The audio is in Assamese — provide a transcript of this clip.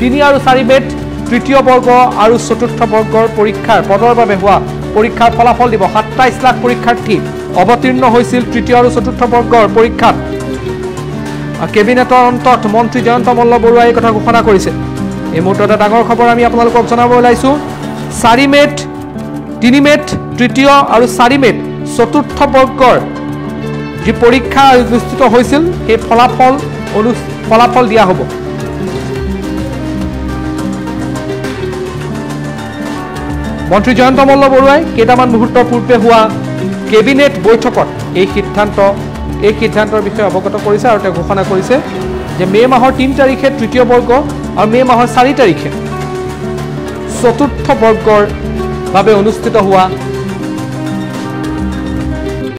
তিনি আৰু চাৰি বেট তৃতীয় বৰ্গ আৰু চতুৰ্থ বৰ্গৰ পৰীক্ষাৰ পদৰ বাবে হোৱা পৰীক্ষাৰ ফলাফল দিব 27 লাখ পৰীক্ষাৰ্থী অৱতীৰ্ণ হৈছিল তৃতীয় আৰু চতুৰ্থ বৰ্গৰ পৰীক্ষাত কেবিনেটৰ অন্তত মন্ত্ৰী জয়ন্ত মল্ল বৰুৱাই কথা ঘোষণা কৰিছে। এই মুহূৰ্তত ডাঙৰ খবৰ আমি আপোনালোকক জনাব ওলাইছো। 4 মেট 3 মেট তৃতীয় আৰু 4 মেট চতুৰ্থ বৰ্গৰ যে পৰীক্ষা অনুষ্ঠিত হৈছিল সেই ফলাফল দিয়া হ'ব। মন্ত্ৰী জয়ন্ত মল্ল বৰুৱাই কেইটামান মুহূৰ্ত পূৰ্বে হোৱা কেবিনেট বৈঠকত এই সিদ্ধান্তৰ বিষয়ে অৱগত কৰিছে আৰু তেওঁ ঘোষণা কৰিছে যে মে মাহৰ ৩ তাৰিখে তৃতীয় বৰ্গ আৰু মে মাহৰ ৪ তাৰিখে চতুৰ্থ বৰ্গৰ বাবে অনুষ্ঠিত হোৱা